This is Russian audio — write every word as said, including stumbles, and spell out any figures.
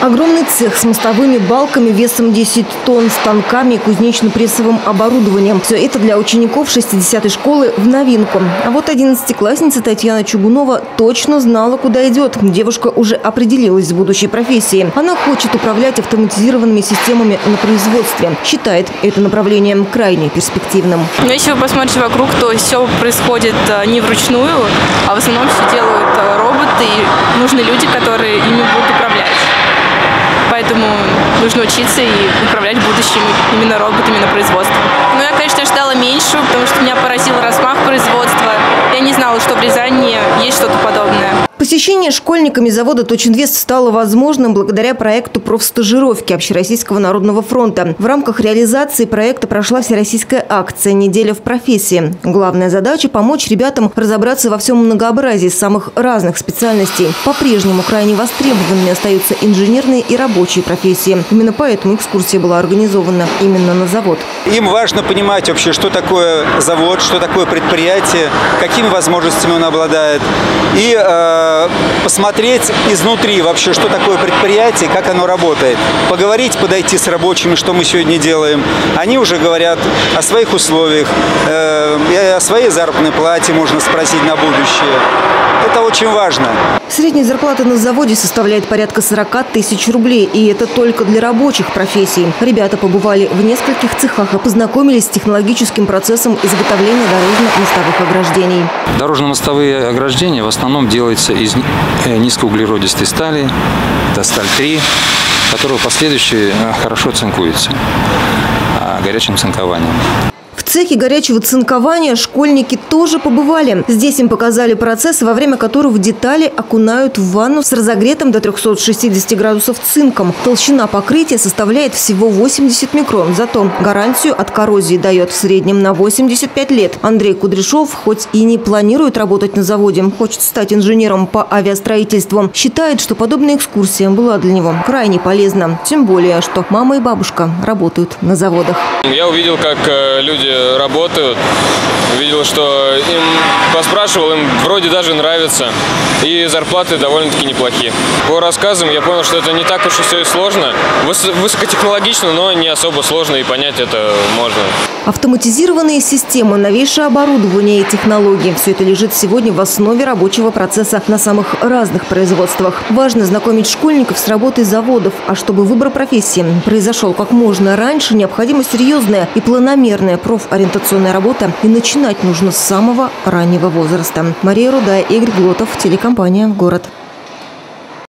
Огромный цех с мостовыми балками весом десять тонн, станками и кузнечно-прессовым оборудованием. Все это для учеников шестидесятой школы в новинку. А вот одиннадцатиклассница Татьяна Чугунова точно знала, куда идет. Девушка уже определилась с будущей профессией. Она хочет управлять автоматизированными системами на производстве. Считает это направление крайне перспективным. Но если вы посмотрите вокруг, то все происходит не вручную, а в основном все делают роботы и нужны люди, которые ими будут управлять. Поэтому нужно учиться и управлять будущими именно роботами на производстве. Ну, я, конечно, ждала меньше, потому что меня поразил размах производства. Я не знала, что в Рязани есть что-то подобное. Посещение школьниками завода «Точинвест» стало возможным благодаря проекту профстажировки Общероссийского народного фронта. В рамках реализации проекта прошла всероссийская акция «Неделя в профессии». Главная задача – помочь ребятам разобраться во всем многообразии самых разных специальностей. По-прежнему крайне востребованными остаются инженерные и рабочие профессии. Именно поэтому экскурсия была организована именно на завод. Им важно понимать вообще, что такое завод, что такое предприятие, какими возможностями он обладает. И э, посмотреть изнутри вообще, что такое предприятие, как оно работает. Поговорить, подойти с рабочими, что мы сегодня делаем. Они уже говорят о своих условиях, э, о своей заработной плате можно спросить на будущее. Это очень важно. Средняя зарплата на заводе составляет порядка сорока тысяч рублей. И это только для рабочих профессий. Ребята побывали в нескольких цехах и познакомились с технологическим процессом изготовления дорожно-мостовых ограждений. Дорожно-мостовые ограждения в основном делаются из низкоуглеродистой стали, это сталь три, которая впоследствии хорошо цинкуется горячим цинкованием. В цехе горячего цинкования школьники тоже побывали. Здесь им показали процесс, во время которого детали окунают в ванну с разогретым до трёхсот шестидесяти градусов цинком. Толщина покрытия составляет всего восемьдесят микрон. Зато гарантию от коррозии дает в среднем на восемьдесят пять лет. Андрей Кудряшов хоть и не планирует работать на заводе, хочет стать инженером по авиастроительству. Считает, что подобная экскурсия была для него крайне полезна. Тем более, что мама и бабушка работают на заводах. Я увидел, как люди работают, видел, что им поспрашивал, им вроде даже нравится, и зарплаты довольно-таки неплохие. По рассказам я понял, что это не так уж и все и сложно, высокотехнологично, но не особо сложно, и понять это можно. Автоматизированные системы, новейшее оборудование и технологии – все это лежит сегодня в основе рабочего процесса на самых разных производствах. Важно знакомить школьников с работой заводов, а чтобы выбор профессии произошел как можно раньше, необходима серьезная и планомерная профориентационная работа, и начинать нужно с самого раннего возраста. Мария Руда, Игорь Глотов, телекомпания «Город».